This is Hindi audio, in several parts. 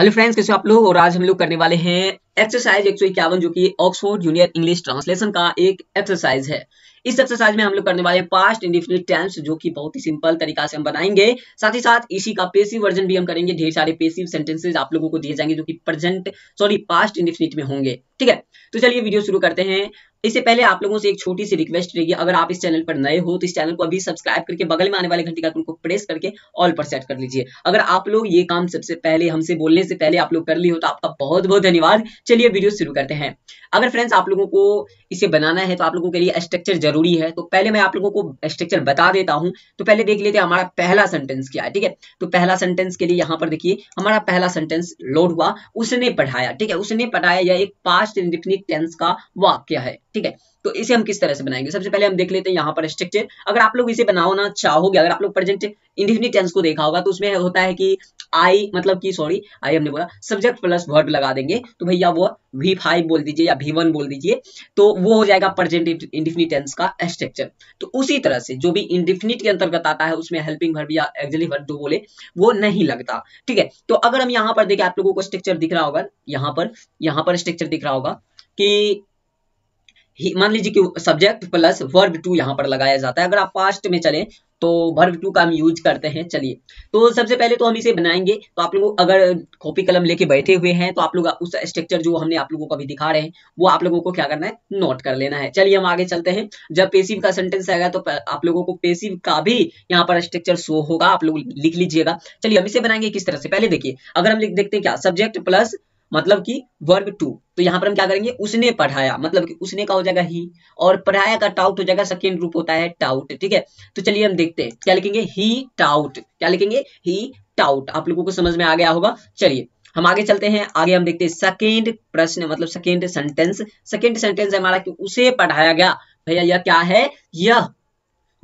हेलो फ्रेंड्स, कैसे आप लोग। और आज हम लोग करने वाले हैं एक्सरसाइज 151 जो कि ऑक्सफोर्ड जूनियर इंग्लिश ट्रांसलेशन का एक एक्सरसाइज है। इस एक्सरसाइज में हम लोग करने वाले हैं पास्ट इंडेफिनिट टेंस, जो कि बहुत ही सिंपल तरीका से हम बनाएंगे। साथ ही साथ इसी का पैसिव वर्जन भी हम करेंगे। ढेर सारे पैसिव सेंटेंसेज आप लोगों को दिए जाएंगे जो कि पास्ट इंडेफिनिट में होंगे। ठीक है, तो चलिए वीडियो शुरू करते हैं। इससे पहले आप लोगों से एक छोटी सी रिक्वेस्ट रहेगी, अगर आप इस चैनल पर नए हो तो इस चैनल को अभी सब्सक्राइब करके बगल में आने वाले घंटी का आइकन को प्रेस करके ऑल पर सेट कर लीजिए। अगर आप लोग ये काम सबसे पहले हमसे बोलने से पहले आप लोग कर लिए हो तो आपका बहुत बहुत धन्यवाद। चलिए वीडियो शुरू करते हैं। अगर फ्रेंड्स आप लोगों को इसे बनाना है तो आप लोगों के लिए स्ट्रक्चर जरूरी है, तो पहले मैं आप लोगों को स्ट्रक्चर बता देता हूं। तो पहले देख लेते हैं हमारा पहला सेंटेंस क्या है। ठीक है, तो पहला सेंटेंस के लिए यहाँ पर देखिए हमारा पहला सेंटेंस लोड हुआ, उसने पढ़ाया। ठीक है, उसने पढ़ाया, यह एक पास्ट इंडेफिनिट टेंस का वाक्य है। ठीक है, तो इसे हम किस तरह से बनाएंगे, सबसे पहले हम देख लेते हैं यहाँ पर स्ट्रक्चर। अगर आप लोग इसे बनाना चाहोगे, अगर आप लोग प्रेजेंट इंडेफिनिट टेंस को देखा होगा तो उसमें होता है कि आई मतलब कि आई हमने बोला सब्जेक्ट प्लस वर्ब लगा देंगे, तो भैया वो V5 बोल दीजिए या V1 बोल दीजिए, तो वो हो जाएगा प्रेजेंट इंडेफिनिट टेंस का स्ट्रक्चर। तो उसी तरह से जो भी इंडेफिनिट के अंतर्गत आता है उसमें हेल्पिंग वर्ब या एक्सिलरी वर्ब जो बोले वो नहीं लगता। ठीक है, तो अगर हम यहाँ पर देखें, आप लोगों को स्ट्रक्चर दिख रहा होगा, यहाँ पर स्ट्रक्चर दिख रहा होगा कि मान लीजिए कि सब्जेक्ट प्लस वर्ब टू यहाँ पर लगाया जाता है। अगर आप पास्ट में चलें तो वर्ब टू का हम यूज करते हैं। चलिए, तो सबसे पहले तो हम इसे बनाएंगे। तो आप लोग अगर कॉपी कलम लेके बैठे हुए हैं तो आप लोग उस स्ट्रक्चर जो हमने आप लोगों को अभी दिखा रहे हैं वो आप लोगों को क्या करना है, नोट कर लेना है। चलिए हम आगे चलते हैं। जब पैसिव का सेंटेंस आएगा तो आप लोगों को पैसिव का भी यहाँ पर स्ट्रक्चर शो होगा, आप लोग लिख लीजिएगा। चलिए हम इसे बनाएंगे किस तरह से, पहले देखिए। अगर हम देखते हैं क्या, सब्जेक्ट प्लस मतलब कि वर्ब टू, तो यहाँ पर हम क्या करेंगे, उसने पढ़ाया मतलब कि उसने का हो जाएगा ही, और पढ़ाया का टाउट हो जाएगा, सेकेंड रूप होता है टाउट। ठीक है, तो चलिए हम देखते हैं क्या लिखेंगे, ही टाउट। क्या लिखेंगे, ही टाउट। आप लोगों को समझ में आ गया होगा। चलिए हम आगे चलते हैं। आगे हम देखते हैं सेकेंड प्रश्न मतलब सेकेंड सेंटेंस। सेकेंड सेंटेंस हमारा कि उसे पढ़ाया गया। भैया यह क्या है, यह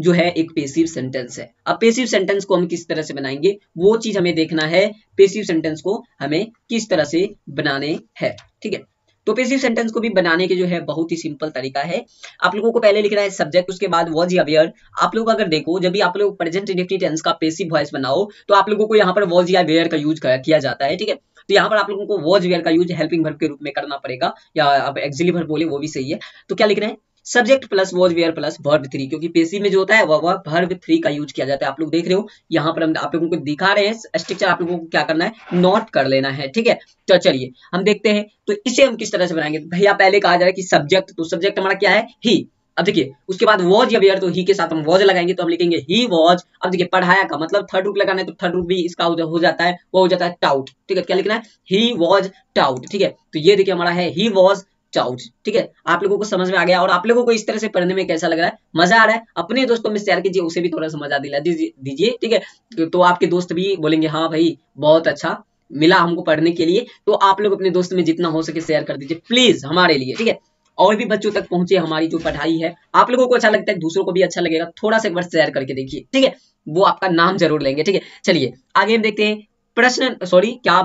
जो है एक पैसिव सेंटेंस है। अब पैसिव सेंटेंस को हम किस तरह से बनाएंगे वो चीज हमें देखना है, पैसिव सेंटेंस को हमें किस तरह से बनाने हैं। ठीक है, तो पैसिव सेंटेंस को भी बनाने के जो है बहुत ही सिंपल तरीका है। आप लोगों को पहले लिखना है सब्जेक्ट, उसके बाद वॉज या वेयर। आप लोग अगर देखो जब भी आप लोग प्रेजेंट इंडेफिनिट टेंस का पैसिव वॉइस बनाओ तो आप लोगों को यहाँ पर वॉज या वेयर का यूज किया जाता है। ठीक है, तो यहाँ पर आप लोगों को वॉज वेयर का यूज हेल्पिंग वर्ब के रूप में करना पड़ेगा, या आप एक्सिलरी वर्ब बोले वो भी सही है। तो क्या लिखना है, subject plus was were plus verb three, क्योंकि पैसिव में जो होता है वह वर्ब थ्री का यूज किया जाता है। आप लोग देख रहे हो यहाँ पर हम आप लोगों को दिखा रहे हैं स्ट्रक्चर, आप लोगों को क्या करना है, नोट कर लेना है। ठीक है, तो चलिए हम देखते हैं तो इसे हम किस तरह से बनाएंगे। भैया पहले कहा जा रहा है कि सब्जेक्ट, तो सब्जेक्ट हमारा क्या है, ही। अब देखिए उसके बाद वॉज या वेयर, तो ही के साथ हम वॉज लगाएंगे तो हम लिखेंगे ही वॉज। अब देखिए पढ़ाया का मतलब थर्ड रूप लगाना है, तो थर्ड रूप भी इसका हो जाता है, वो हो जाता है टाउट। ठीक है, क्या लिखना है, ही वॉज टाउट। ठीक है, तो ये देखिए हमारा है ही वॉज टाउट। ठीक है, आप लोगों को समझ में आ गया। और आप लोगों को इस तरह से पढ़ने में कैसा लग रहा है, मजा आ रहा है, अपने दोस्तों में शेयर कीजिए, उसे भी थोड़ा सा मजा दिला दीजिए। ठीक है, तो आपके दोस्त भी बोलेंगे हाँ भाई बहुत अच्छा मिला हमको पढ़ने के लिए। तो आप लोग अपने दोस्त में जितना हो सके शेयर कर दीजिए प्लीज हमारे लिए। ठीक है, और भी बच्चों तक पहुंचे हमारी जो पढ़ाई है। आप लोगों को अच्छा लगता है, दूसरों को भी अच्छा लगेगा, थोड़ा सा एक बार शेयर करके देखिए। ठीक है, वो आपका नाम जरूर लेंगे। ठीक है, चलिए आगे हम देखते हैं प्रश्न,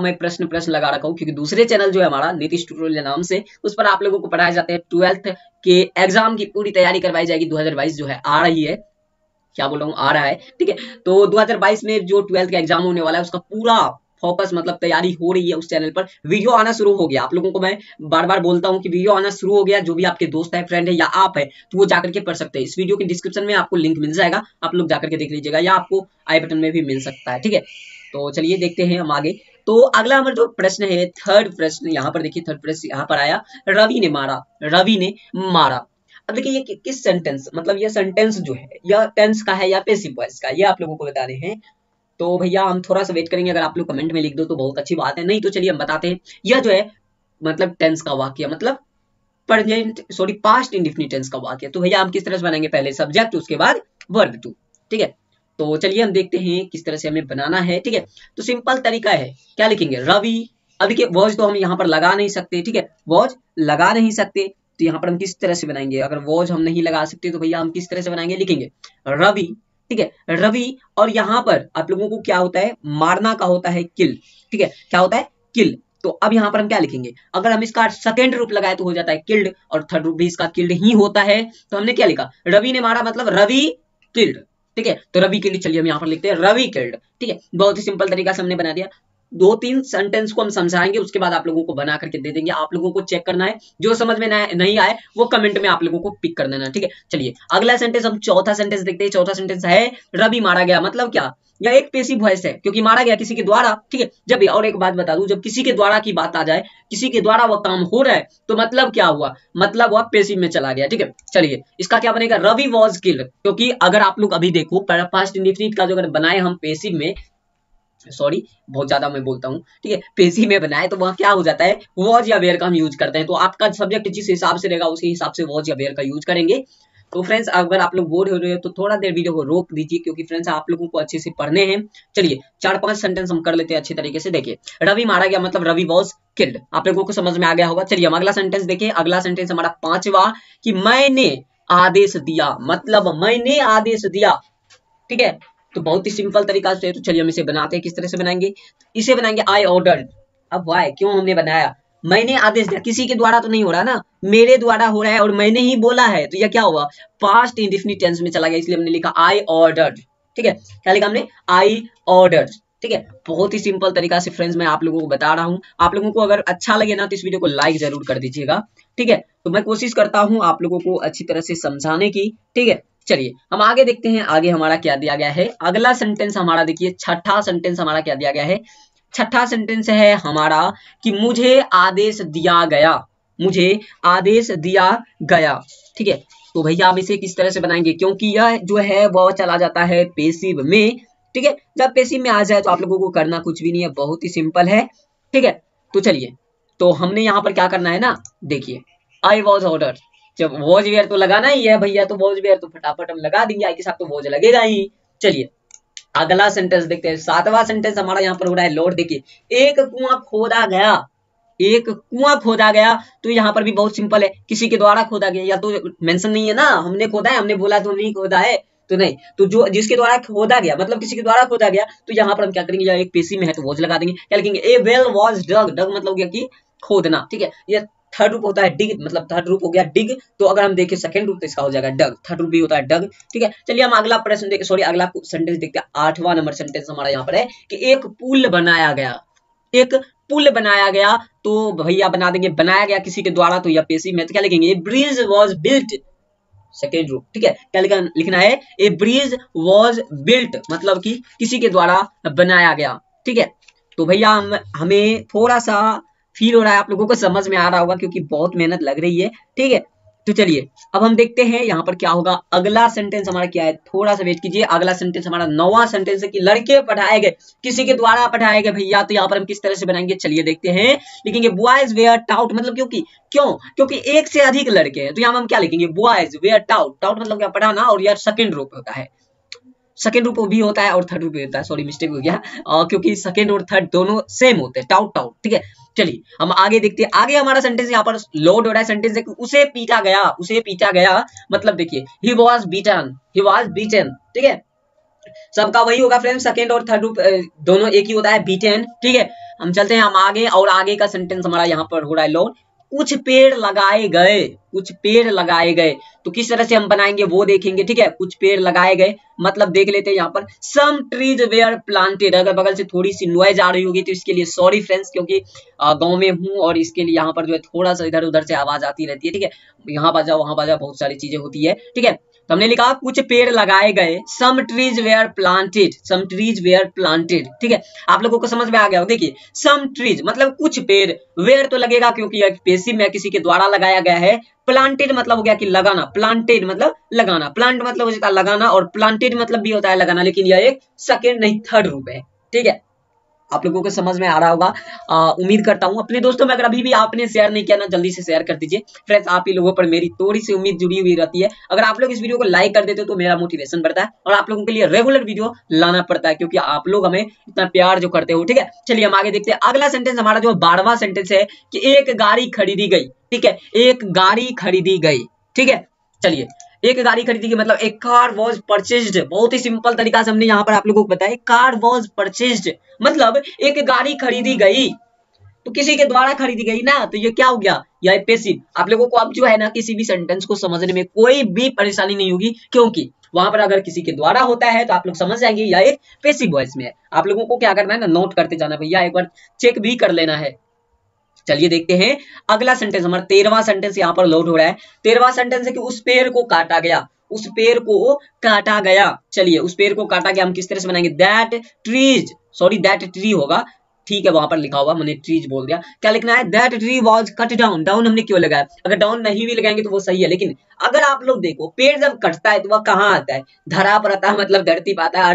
मैं प्रश्न लगा रखा हूँ क्योंकि दूसरे चैनल जो है हमारा नीतीश ट्यूटोरियल नाम से, उस पर आप लोगों को पढ़ाया जाता है 12th के एग्जाम की पूरी तैयारी करवाई जाएगी। 2022 जो है आ रही है, क्या बोल रहा हूँ, आ रहा है। ठीक है, तो 2022 में जो 12th का एग्जाम होने वाला है उसका पूरा फोकस मतलब तैयारी हो रही है उस चैनल पर। वीडियो आना शुरू हो गया, आप लोगों को मैं बार बार बोलता हूं कि वीडियो आना शुरू हो गया। जो भी आपके दोस्त है, फ्रेंड है या आप है, तो वो जाकर के पढ़ सकते हैं। इस वीडियो के डिस्क्रिप्शन में आपको लिंक मिल जाएगा, आप लोग जाकर के देख लीजिएगा, या आपको आई बटन में भी मिल सकता है। ठीक है, तो चलिए देखते हैं हम आगे। तो अगला हमारा जो प्रश्न है थर्ड प्रश्न, यहाँ पर देखिए थर्ड प्रश्न यहाँ पर आया, रवि ने मारा, रवि ने मारा। अब देखिए ये किस सेंटेंस मतलब ये सेंटेंस जो है यह टेंस का है या पैसिव वॉइस का, ये आप लोगों को बताने हैं। तो भैया हम थोड़ा सा वेट करेंगे, अगर आप लोग कमेंट में लिख दो तो बहुत अच्छी बात है, नहीं तो चलिए हम बताते हैं। यह जो है मतलब टेंस का वाक्य मतलब पास्ट इंडेफिनिट टेंस का वाक्य। तो भैया हम किस तरह से बनाएंगे, पहले सब्जेक्ट उसके बाद वर्ब टू। ठीक है, तो चलिए हम देखते हैं किस तरह से हमें बनाना है। ठीक है, तो सिंपल तरीका है, क्या लिखेंगे, रवि। अब देखिए वॉज तो हम यहाँ पर लगा नहीं सकते। ठीक है, वॉज लगा नहीं सकते, तो यहाँ पर हम किस तरह से बनाएंगे, अगर वॉज हम नहीं लगा सकते तो भैया हम किस तरह से बनाएंगे, लिखेंगे रवि। ठीक है, रवि, और यहाँ पर आप लोगों को क्या होता है, मारना का होता है किल। ठीक है, क्या होता है, किल। तो अब यहाँ पर हम क्या लिखेंगे, अगर हम इसका सेकेंड रूप लगाए तो हो जाता है किल्ड, और थर्ड रूप भी इसका किल्ड ही होता है। तो हमने क्या लिखा, रवि ने मारा मतलब रवि किल्ड। ठीक है, तो रवि किल्ड, चलिए हम यहाँ पर लिखते हैं रवि किल्ड। ठीक है, बहुत ही सिंपल तरीका से हमने बना दिया। दो तीन सेंटेंस को हम समझाएंगे, उसके बाद आप लोगों को बना करके दे देंगे। आप लोगों को चेक करना है, जो समझ में नहीं आए वो कमेंट में आप लोगों को पिक कर देना, ठीक है। चलिए अगला सेंटेंस, हम चौथा सेंटेंस देखते हैं। चौथा सेंटेंस है रवि मारा गया, मतलब क्या, या एक पेसिव वॉइस है क्योंकि मारा गया किसी के द्वारा, ठीक है। जब, और एक बात बता दूं, जब किसी के द्वारा की बात आ जाए, किसी के द्वारा वो काम हो रहा है, तो मतलब क्या हुआ, मतलब वह पेसिव में चला गया, ठीक है। चलिए इसका क्या बनेगा, रवि वॉज किल्ड, क्योंकि अगर आप लोग अभी देखो पास्ट इंडेफिनिट का जो अगर बनाए हम पेसिव में, सॉरी बहुत ज्यादा मैं बोलता हूँ, ठीक है, पेसिव में बनाए तो वह क्या हो जाता है, वॉज या वेयर का हम यूज करते हैं। तो आपका सब्जेक्ट जिस हिसाब से रहेगा उसी हिसाब से वॉज या वेयर का यूज करेंगे। तो फ्रेंड्स अगर आप लोग बोर हो रहे हो तो थोड़ा देर वीडियो को रोक दीजिए, क्योंकि फ्रेंड्स आप लोगों को अच्छे से पढ़ने हैं। चलिए 4-5 सेंटेंस हम कर लेते हैं अच्छे तरीके से। देखिए रवि मारा गया मतलब रवि वॉज किल्ड, आप लोगों को समझ में आ गया होगा। चलिए हम अगला सेंटेंस देखिए। अगला सेंटेंस हमारा पांचवा, कि मैंने आदेश दिया, मतलब मैंने आदेश दिया, ठीक है। तो बहुत ही सिंपल तरीका से, तो चलिए हम इसे बनाते हैं। किस तरह से बनाएंगे, इसे बनाएंगे आई ऑर्डर्ड। अब वाई क्यों हमने बनाया, मैंने आदेश दिया, किसी के द्वारा तो नहीं हो रहा ना, मेरे द्वारा हो रहा है और मैंने ही बोला है, तो यह क्या हुआ, पास्ट इंडेफिनिट टेंस में चला गया, इसलिए हमने लिखा आई ऑर्डर्ड, ठीक है। क्या लिखा हमने, आई ऑर्डर्ड, ठीक है। बहुत ही सिंपल तरीका से फ्रेंड्स मैं आप लोगों को बता रहा हूँ। आप लोगों को अगर अच्छा लगे ना तो इस वीडियो को लाइक जरूर कर दीजिएगा, ठीक है। तो मैं कोशिश करता हूँ आप लोगों को अच्छी तरह से समझाने की, ठीक है। चलिए हम आगे देखते हैं, आगे हमारा क्या दिया गया है। अगला सेंटेंस हमारा देखिए, छठा सेंटेंस हमारा क्या दिया गया है। छठा सेंटेंस है हमारा कि मुझे आदेश दिया गया, मुझे आदेश दिया गया, ठीक है। तो भैया आप इसे किस तरह से बनाएंगे, क्योंकि यह जो है वह चला जाता है पेसिव में, ठीक है। जब पेसिव में आ जाए तो आप लोगों को करना कुछ भी नहीं है, बहुत ही सिंपल है, ठीक है। तो चलिए, तो हमने यहाँ पर क्या करना है ना, देखिए आई वॉज ऑर्डर, जब वॉज वेयर तो लगाना ही है भैया, तो वॉज वेयर तो फटाफट हम लगा देंगे, आई के साथ तो वॉज लगेगा ही। चलिए अगला सेंटेंस देखते हैं। सातवां सेंटेंस हमारा यहाँ पर हो रहा है लौट। देखिए एक कुआं खोदा गया, एक कुआं खोदा गया, तो यहाँ पर भी बहुत सिंपल है, किसी के द्वारा खोदा गया, या तो मेंशन नहीं है ना, हमने खोदा है, हमने बोला तो नहीं खोदा है, तो नहीं, तो जो जिसके द्वारा खोदा गया मतलब किसी के द्वारा खोदा गया, तो यहाँ पर हम क्या करेंगे, एक पेसी में है तो वॉज लगा देंगे। क्या लिखेंगे, ए वेल वॉज डग, डग मतलब क्या कि खोदना, ठीक है। यह थर्ड रूप होता है डिग, मतलब थर्ड रूप हो गया डिग, तो अगर हम देखें सेकंड रूप तो इसका हो जाएगा डग, थर्ड रूप भी होता है डग, ठीक है। चलिए हम अगला प्रश्न देखें, सॉरी अगला सेंटेंस देखते हैं। 8वां नंबर सेंटेंस हमारा यहाँ पर है कि एक पुल बनाया गया, एक पुल बनाया गया, तो भैया बना देंगे बनाया गया किसी के द्वारा, तो यह पेसिव में, तो क्या लिखेंगे, ब्रिज वॉज बिल्ट, सेकेंड रूप, ठीक है। क्या लिखना है, ए ब्रिज वॉज बिल्ट, मतलब कि किसी के द्वारा बनाया गया, ठीक है। तो भैया हमें थोड़ा सा फील हो रहा है, आप लोगों को समझ में आ रहा होगा क्योंकि बहुत मेहनत लग रही है, ठीक है। तो चलिए अब हम देखते हैं यहाँ पर क्या होगा। अगला सेंटेंस हमारा क्या है, थोड़ा सा वेट कीजिए। अगला सेंटेंस हमारा 9वां सेंटेंस है कि लड़के पढ़ाए गए, किसी के द्वारा पढ़ाए गए भैया, तो यहाँ पर हम किस तरह से बनाएंगे, चलिए देखते हैं। लिखेंगे बॉयज वेयर टाउट, मतलब क्योंकि एक से अधिक लड़के हैं, तो यहाँ हम क्या लिखेंगे, बॉयज वेयर टाउट, टाउट मतलब क्या, पढ़ाना, और यार सेकेंड रूप होता है, सेकेंड रूप भी होता है और थर्ड रूप भी होता है, सॉरी मिस्टेक हो गया, क्योंकि सेकेंड और थर्ड दोनों सेम होते हैं, टाउट टाउट, ठीक है। चलिए हम आगे देखते हैं। आगे हमारा सेंटेंस यहाँ पर लोड हो रहा है, सेंटेंस है उसे पीटा गया, उसे पीटा गया, मतलब देखिए he was beaten, he was beaten, ठीक है। सबका वही होगा फ्रेंड्स, सेकेंड और थर्ड रूप दोनों एक ही होता है, beaten, ठीक है। हम चलते हैं हम आगे, और आगे का सेंटेंस हमारा यहाँ पर हो रहा है लोड। कुछ पेड़ लगाए गए, कुछ पेड़ लगाए गए, तो किस तरह से हम बनाएंगे वो देखेंगे, ठीक है। कुछ पेड़ लगाए गए मतलब देख लेते हैं यहाँ पर, सम ट्रीज वेयर प्लांटेड, अगर बगल से थोड़ी सी नॉइज आ रही होगी तो इसके लिए सॉरी फ्रेंड्स, क्योंकि गांव में हूँ और इसके लिए यहाँ पर जो है थोड़ा सा इधर उधर से आवाज आती रहती है, ठीक है, यहाँ बाजा वहां बाजा बहुत सारी चीजें होती है, ठीक है। तो हमने लिखा कुछ पेड़ लगाए गए, some trees were planted, some trees were planted, ठीक है। आप लोगों को समझ में आ गया हो, देखिए सम ट्रीज मतलब कुछ पेड़, वेयर तो लगेगा क्योंकि पेसिव में किसी के द्वारा लगाया गया है, प्लांटेड मतलब हो गया कि लगाना, प्लांटेड मतलब लगाना, प्लांट मतलब हो जाता है लगाना और प्लांटेड मतलब भी होता है लगाना, लेकिन यह एक सेकेंड नहीं थर्ड रूप है, ठीक है। आप लोगों को समझ में आ रहा होगा, उम्मीद करता हूँ। अपने दोस्तों में अगर अभी भी आपने शेयर नहीं किया ना, जल्दी से शेयर कर दीजिए फ्रेंड्स, आप ही लोगों पर मेरी थोड़ी सी उम्मीद जुड़ी हुई रहती है। अगर आप लोग इस वीडियो को लाइक कर देते हो तो मेरा मोटिवेशन बढ़ता है और आप लोगों के लिए रेगुलर वीडियो लाना पड़ता है, क्योंकि आप लोग हमें इतना प्यार जो करते हो, ठीक है। चलिए हम आगे देखते हैं। अगला सेंटेंस हमारा जो 12वां सेंटेंस है कि एक गाड़ी खरीदी गई, ठीक है, एक गाड़ी खरीदी गई, ठीक है। चलिए एक गाड़ी खरीदी गई मतलब एक कार वॉज परचेज्ड, बहुत ही सिंपल तरीका से हमने यहाँ पर आप लोगों को बताया, कार वॉज परचेज्ड मतलब एक गाड़ी खरीदी गई, तो किसी के द्वारा खरीदी गई ना, तो ये क्या हो गया, यह पेसिव। आप लोगों को अब जो है ना किसी भी सेंटेंस को समझने में कोई भी परेशानी नहीं होगी, क्योंकि वहां पर अगर किसी के द्वारा होता है तो आप लोग समझ जाएंगे या एक पैसिव वॉइस में है। आप लोगों को क्या करना है ना, नोट करते जाना भैया, एक बार चेक भी कर लेना है। चलिए देखते हैं अगला सेंटेंस, हमारा 13वां सेंटेंस यहाँ पर लोड हो रहा है। 13वां सेंटेंस है कि उस पेड़ को काटा गया, उस पेड़ को काटा गया। चलिए उस पेड़ को काटा गया हम किस तरह से बनाएंगे, that trees, sorry that tree होगा, ठीक है वहां पर लिखा हुआ, मैंने ट्रीज बोल दिया, क्या लिखना है that tree was cut down. Down हमने क्यों लगाया, अगर डाउन नहीं भी लगाएंगे तो वो सही है, लेकिन अगर आप लोग देखो पेड़ जब कटता है तो वह कहाँ आता है, धरा पर आता है, मतलब धरती पर आता है,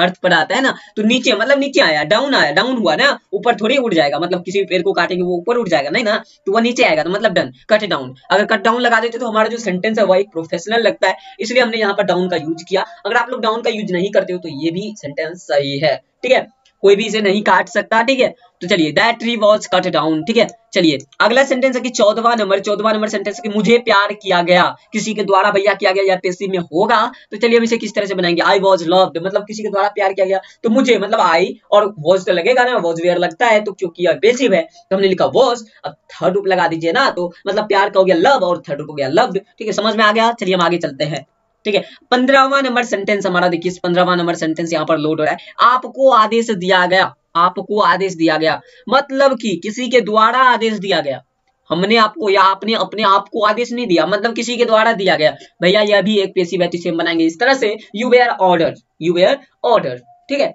अर्थ पर आता है ना, तो नीचे, मतलब नीचे आया, डाउन आया, डाउन हुआ ना, ऊपर थोड़ी उड़ जाएगा, मतलब किसी पेड़ को काटेंगे वो ऊपर उड़ जाएगा नहीं ना, तो वह नीचे आएगा, तो मतलब डन कट डाउन। अगर कट डाउन लगा देते तो हमारा जो सेंटेंस है वह एक प्रोफेशनल लगता है, इसलिए हमने यहाँ पर डाउन का यूज किया। अगर आप लोग डाउन का यूज नहीं करते हो तो ये भी सेंटेंस सही है, ठीक है, कोई भी इसे नहीं काट सकता, ठीक है। तो चलिए that tree was cut down, ठीक है। चलिए अगला सेंटेंस है कि 14वां नंबर सेंटेंस कि मुझे प्यार किया गया, किसी के द्वारा भैया किया गया या पैसिव में होगा, तो चलिए हम इसे किस तरह से बनाएंगे, आई वाज लव्ड, मतलब किसी के द्वारा प्यार किया गया, तो मुझे, मतलब आई और वाज तो लगेगा ना, वाज वेयर लगता है, तो क्योंकि यह पैसिव है तो हमने लिखा वाज, अब थर्ड रूप लगा दीजिए ना, तो मतलब प्यार का हो गया लव और थर्ड रूप हो गया लव्ड, ठीक है, समझ में आ गया। चलिए हम आगे चलते हैं, ठीक है। 15वां नंबर सेंटेंस हमारा, देखिए 15वां नंबर सेंटेंस यहाँ पर लोड हो रहा है। आपको आदेश दिया गया, आपको आदेश दिया गया मतलब कि किसी के द्वारा आदेश दिया गया, हमने आपको या आपने अपने आप को आदेश नहीं दिया, मतलब किसी के द्वारा दिया गया, भैया यह भी एक पैसिव है, इसे बनाएंगे इस तरह से, you were order, you were order, ठीक है।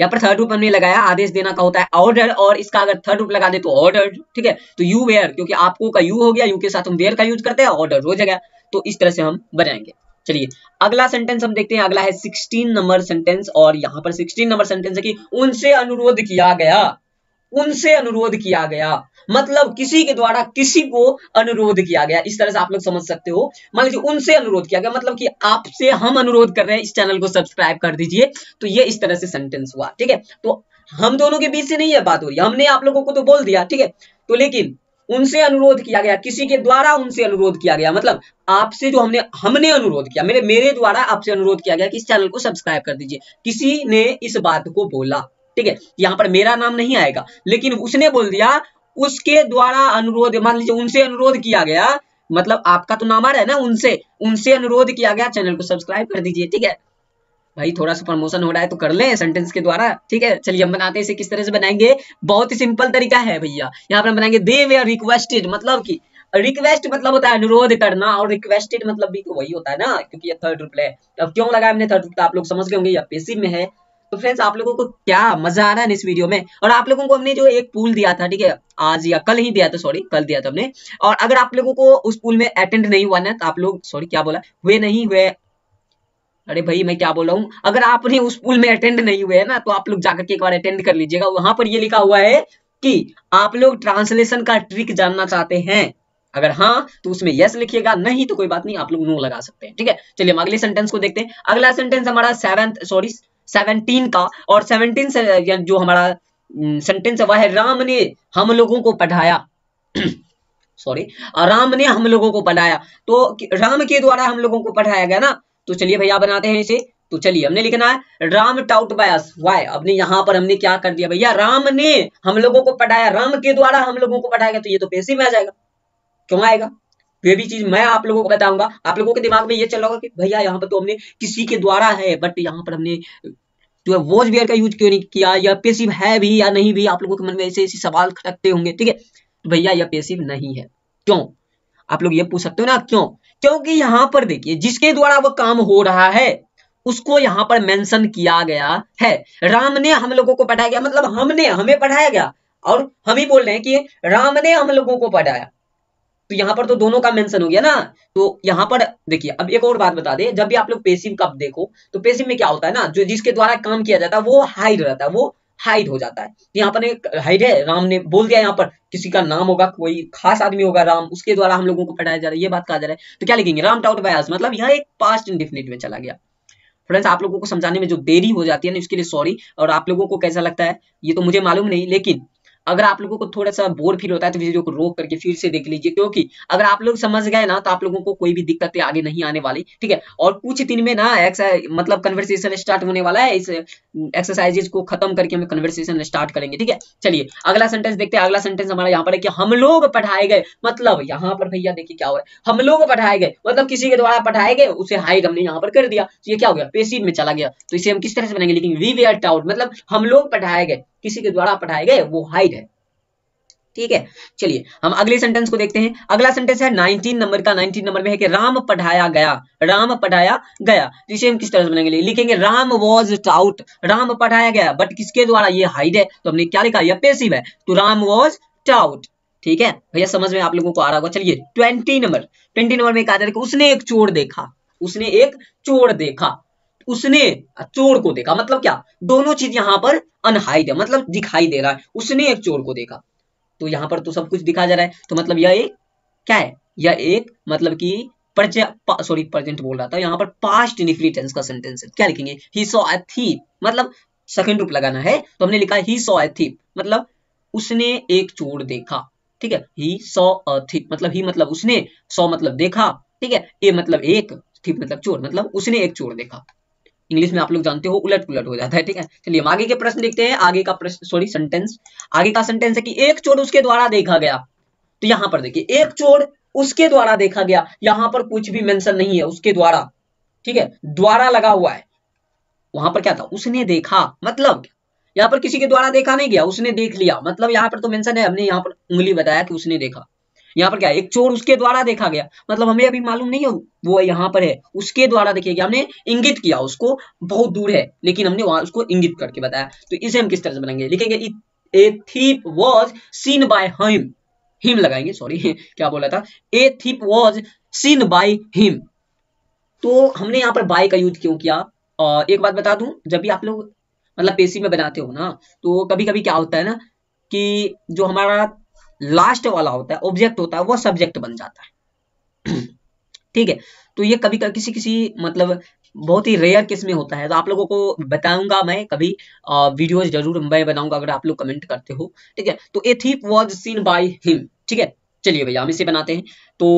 यहाँ पर थर्ड रूप हमने लगाया, आदेश देना का होता है ऑर्डर, और इसका अगर थर्ड रूप लगा दे तो ऑर्डर, ठीक है। तो यू वेयर, क्योंकि आपको का यू हो गया, यू के साथ हम वेयर का यूज करते हैं, ऑर्डर हो जाएगा, तो इस तरह से हम बनाएंगे। चलिए अगला सेंटेंस हम देखते हैं, अगला है 16 नंबर सेंटेंस, और यहाँ पर 16 नंबर सेंटेंस है कि उनसे अनुरोध किया गया, उनसे अनुरोध किया गया मतलब किसी के द्वारा किसी को अनुरोध किया गया, इस तरह से आप लोग समझ सकते हो। मान लीजिए उनसे अनुरोध किया गया मतलब कि आपसे हम अनुरोध कर रहे हैं, इस चैनल को सब्सक्राइब कर दीजिए, तो ये इस तरह से सेंटेंस हुआ, ठीक है। तो हम दोनों के बीच से नहीं है बात हो रही, हमने आप लोगों को तो बोल दिया, ठीक है। तो लेकिन उनसे अनुरोध किया गया, किसी के द्वारा उनसे अनुरोध किया गया, मतलब आपसे जो हमने अनुरोध किया, मेरे द्वारा आपसे अनुरोध किया गया कि इस चैनल को सब्सक्राइब कर दीजिए, किसी ने इस बात को बोला, ठीक है। यहाँ पर मेरा नाम नहीं आएगा, लेकिन उसने बोल दिया, उसके द्वारा अनुरोध, मान लीजिए उनसे अनुरोध किया गया, मतलब आपका तो नाम आ रहा है ना, उनसे अनुरोध किया गया चैनल को सब्सक्राइब कर दीजिए, ठीक है। भाई थोड़ा सा प्रमोशन हो रहा है तो कर ले सेंटेंस के द्वारा, ठीक है। चलिए हम बनाते हैं इसे, किस तरह से बनाएंगे, बहुत ही सिंपल तरीका है भैया, यहाँ पर हम बनाएंगे दे वे रिक्वेस्टेड, मतलब कि रिक्वेस्ट मतलब होता है अनुरोध करना, और रिक्वेस्टेड मतलब भी तो वही होता है ना, क्योंकि ये थर्ड रूप है। अब क्यों लगाया हमने थर्ड रूप तो आप लोग समझ गए होंगे, या पैसिव में है। तो फ्रेंड्स आप लोगों को क्या मजा आ रहा है इस वीडियो में, और आप लोगों को हमने जो एक पूल दिया था, ठीक है, आज या कल ही दिया था, सॉरी कल दिया था हमने, और अगर आप लोगों को उस पूल में अटेंड नहीं हुआ ना, तो आप लोग, सॉरी क्या बोला, अरे भाई मैं क्या बोल रहा हूँ, अगर आपने उस पूल में अटेंड नहीं हुए है ना, तो आप लोग जाकर के एक बार अटेंड कर लीजिएगा। वहां पर ये लिखा हुआ है कि आप लोग ट्रांसलेशन का ट्रिक जानना चाहते हैं, अगर हाँ तो उसमें यस लिखिएगा, नहीं तो कोई बात नहीं, आप लोग नो लगा सकते हैं, ठीक है। चलिए हम अगले सेंटेंस को देखते हैं। अगला सेंटेंस हमारा 17 का, और 17 से जो हमारा सेंटेंस है वह है राम ने हम लोगों को पढ़ाया, सॉरी राम ने हम लोगों को पढ़ाया, तो राम के द्वारा हम लोगों को पढ़ाया गया ना, तो चलिए भैया बनाते हैं इसे। तो चलिए हमने लिखना है राम टाउट बाय अस, वाई अपने यहाँ पर हमने क्या कर दिया भैया, राम ने हम लोगों को पढ़ाया, राम के द्वारा हम लोगों को पढ़ाया गया, तो ये तो पैसिव में आ जाएगा, क्यों आएगा, ये भी चीज मैं आप लोगों को बताऊंगा। आप लोगों के दिमाग में ये चल रहा होगा कि भैया यहाँ पर तो हमने किसी के द्वारा है, बट यहाँ पर हमने तो वॉज वेयर का यूज क्यों नहीं किया, या पैसिव है भी या नहीं भी, आप लोगों के मन में ऐसे ऐसे सवाल खटकते होंगे, ठीक है। तो भैया यह पैसिव नहीं है, क्यों आप लोग ये पूछ सकते हो ना, क्यों, क्योंकि यहाँ पर देखिए जिसके द्वारा वो काम हो रहा है उसको यहाँ पर मेंशन किया गया है, राम ने हम लोगों को पढ़ाया गया मतलब हमने, हमें पढ़ाया गया, और हम ही बोल रहे हैं कि राम ने हम लोगों को पढ़ाया, तो यहाँ पर तो दोनों का मेंशन हो गया ना। तो यहाँ पर देखिए, अब एक और बात बता दें, जब भी आप लोग पैसिव का देखो तो पैसिव में क्या होता है ना, जो जिसके द्वारा काम किया जाता है वो हाइड रहता है, वो हाइड हो जाता है। यहाँ पर एक हाइड है, राम ने बोल दिया, यहाँ पर किसी का नाम होगा, कोई खास आदमी होगा, राम, उसके द्वारा हम लोगों को पढ़ाया जा रहा है, ये बात कहा जा रहा है, तो क्या लिखेंगे राम टाउट बाय अस, मतलब यह एक पास्ट इंडेफिनिट में चला गया। फ्रेंड्स आप लोगों को समझाने में जो देरी हो जाती है ना, उसके लिए सॉरी, और आप लोगों को कैसा लगता है ये तो मुझे मालूम नहीं, लेकिन अगर आप लोगों को थोड़ा सा बोर फील होता है तो वीडियो को रोक करके फिर से देख लीजिए, क्योंकि अगर आप लोग समझ गए ना तो आप लोगों को कोई भी दिक्कतें आगे नहीं आने वाली, ठीक है। और कुछ दिन में ना मतलब कन्वर्सेशन स्टार्ट होने वाला है, इस एक्सरसाइजेज को खत्म करके हम कन्वर्सेशन स्टार्ट करेंगे, ठीक है। चलिए अगला सेंटेंस देखते हैं। अगला सेंटेंस हमारा यहाँ पर है कि हम लोग पढ़ाए गए, मतलब यहाँ पर भैया देखिए क्या हो रहा है, हम लोग पढ़ाए गए मतलब किसी के द्वारा पढ़ाए गए, उसे हाइड हमने यहाँ पर कर दिया तो ये क्या हो गया, पैसिव में चला गया। तो इसे हम किस तरह से बनाएंगे, लेकिन वी वेयर टाउट मतलब हम लोग पढ़ाए गए, किसी के द्वारा पढ़ाए गए वो हाइड है, ठीक है। चलिए हम अगले सेंटेंस को देखते हैं। अगला सेंटेंस है 19 नंबर का। 19 नंबर में है कि राम पढ़ाया गया, राम पढ़ाया गया। तो इसे हम किस तरह से बनाएंगे, लिखेंगे राम वाज टाउट, राम पढ़ाया गया बट किसके द्वारा, ये हाइड है तो हमने क्या लिखा, ये पैसिव है तो राम वाज टाउट, ठीक है भैया समझ में आप लोगों को आ रहा होगा। चलिए 20 नंबर में कहा जाता है कि उसने एक चोर देखा, उसने एक चोर देखा, उसने चोर को देखा मतलब क्या, दोनों चीज यहाँ पर अनहाइड है मतलब दिखाई दे रहा है, उसने एक चोर को देखा तो यहाँ पर तो सब कुछ दिखा जा रहा है, तो मतलब यह एक क्या है, यह एक मतलब कि प्रेजेंट बोल रहा था, यहाँ पर पास्ट इनफ्लेक्टेड टेंस का सेंटेंस है। क्या लिखेंगे, ही सॉ अ थीफ मतलब सेकंड रूप लगाना है तो हमने लिखा ही सॉ अ थीफ मतलब उसने एक चोर देखा, ठीक है। ही सॉ अ थीफ मतलब ही मतलब उसने, सॉ मतलब देखा, ठीक है, ए मतलब एक, थीफ मतलब चोर, मतलब उसने एक चोर देखा। इंग्लिश में आप लोग जानते हो उलट पुलट हो जाता है, ठीक है। चलिए हम आगे के प्रश्न देखते हैं। आगे का प्रश्न सेंटेंस, आगे का सेंटेंस है कि एक चोर उसके द्वारा देखा गया। तो यहाँ पर देखिए एक चोर उसके द्वारा देखा गया, यहाँ पर कुछ भी मेंशन नहीं है उसके द्वारा, ठीक है, द्वारा लगा हुआ है, वहां पर क्या था उसने देखा, मतलब यहाँ पर किसी के द्वारा देखा नहीं गया, उसने देख लिया मतलब यहाँ पर तो मेंशन है, हमने यहाँ पर उंगली बताया कि उसने देखा। यहाँ पर क्या है, एक चोर उसके द्वारा देखा गया मतलब हमें अभी मालूम नहीं है वो यहाँ पर है, उसके द्वारा देखा गया, हमने इंगित किया उसको, बहुत दूर है लेकिन हमने वहां उसको इंगित करके बताया। तो इसे हम किस तरह से बनाएंगे, लिखेंगे a thief was seen by him, him लगाएंगे, सॉरी क्या बोला था, a thief was seen by him. तो हमने यहाँ पर बाय का यूज क्यों किया, एक बात बता दूं, जब भी आप लोग मतलब पेशी में बनाते हो ना तो कभी कभी क्या होता है ना कि जो हमारा लास्ट वाला होता है ऑब्जेक्ट होता है वो सब्जेक्ट बन जाता है, ठीक है। तो ये कभी किसी मतलब बहुत ही रेयर केस में होता है, तो आप लोगों को बताऊंगा मैं कभी, वीडियोस जरूर मैं बनाऊंगा अगर आप लोग कमेंट करते हो, ठीक है। तो a thief was seen by him, ठीक है। चलिए भैया हम इसे बनाते हैं, तो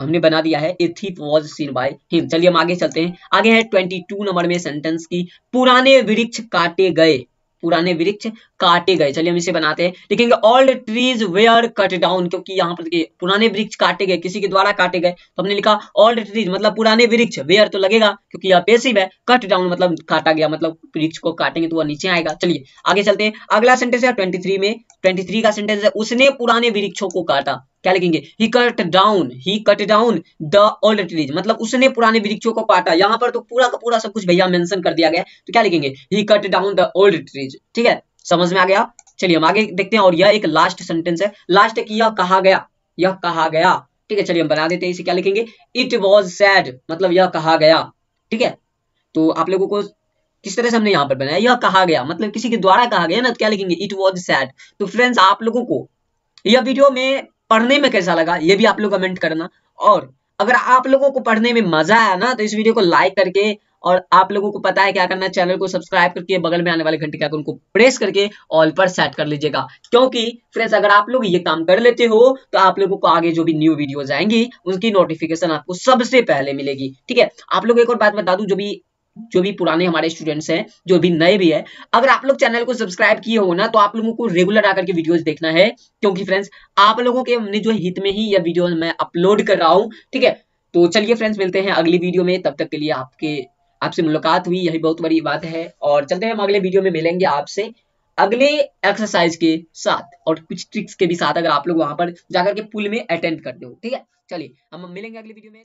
हमने बना दिया है a thief was seen by him. चलिए हम आगे चलते हैं। आगे है 22 नंबर में सेंटेंस की पुराने वृक्ष काटे गए, पुराने वृक्ष काटे गए। चलिए हम इसे बनाते हैं, लिखेंगे all trees were cut down, क्योंकि यहाँ पर देखिए पुराने वृक्ष काटे गए किसी के द्वारा काटे गए, तो हमने लिखा ऑल ट्रीज मतलब पुराने वृक्ष, वेयर तो लगेगा क्योंकि यह पैसिव है, कट डाउन मतलब काटा गया मतलब वृक्ष को काटेंगे तो वह नीचे आएगा। चलिए आगे चलते हैं। अगला सेंटेंस है 23 में, 23 का सेंटेंस है उसने पुराने वृक्षों को काटा। क्या लिखेंगे, he cut down, he cut down the old trees मतलब उसने पुराने वृक्षों को काटा। यहाँ पर तो पूरा का पूरा सब कुछ भैया मेंशन कर दिया गया, तो क्या लिखेंगे, he cut down the old trees, ठीक है समझ में आ गया। चलिए हम आगे देखते हैं, और यह एक लास्ट सेंटेंस है, लास्ट की यह कहा गया, यह कहा गया, ठीक है। चलिए हम बना देते हैं इसे, क्या लिखेंगे, इट वॉज सैड मतलब यह कहा गया, ठीक है। तो आप लोगों को किस तरह से हमने यहाँ पर बनाया, यह कहा गया मतलब किसी के द्वारा कहा गया ना, तो क्या लिखेंगे इट वॉज सैड। तो फ्रेंड्स आप लोगों को यह वीडियो में पढ़ने में कैसा लगा ये भी आप लोग कमेंट करना, और अगर आप लोगों को पढ़ने में मजा आया ना तो इस वीडियो को लाइक करके, और आप लोगों को पता है क्या करना, चैनल को सब्सक्राइब करके बगल में आने वाले घंटे के आइकन को प्रेस करके ऑल पर सेट कर लीजिएगा, क्योंकि फ्रेंड्स अगर आप लोग ये काम कर लेते हो तो आप लोगों को आगे जो भी न्यू वीडियोज आएंगी उनकी नोटिफिकेशन आपको सबसे पहले मिलेगी, ठीक है। आप लोग एक और बात बता दूं, जो भी पुराने हमारे स्टूडेंट्स हैं जो भी नए भी है, अगर आप लोग चैनल को सब्सक्राइब किए हो ना तो आप लोगों को रेगुलर आकर के वीडियोस देखना है, क्योंकि फ्रेंड्स आप लोगों के हमने जो हित में ही यह वीडियो मैं अपलोड कर रहा हूँ, ठीक है। तो चलिए फ्रेंड्स मिलते हैं अगली वीडियो में, तब तक के लिए आपसे मुलाकात हुई यही बहुत बड़ी बात है, और चलते हैं हम अगले वीडियो में मिलेंगे आपसे अगले एक्सरसाइज के साथ और कुछ ट्रिक्स के भी साथ, अगर आप लोग वहां पर जाकर के पूल में अटेंड करते हो, ठीक है। चलिए हम मिलेंगे अगली वीडियो में।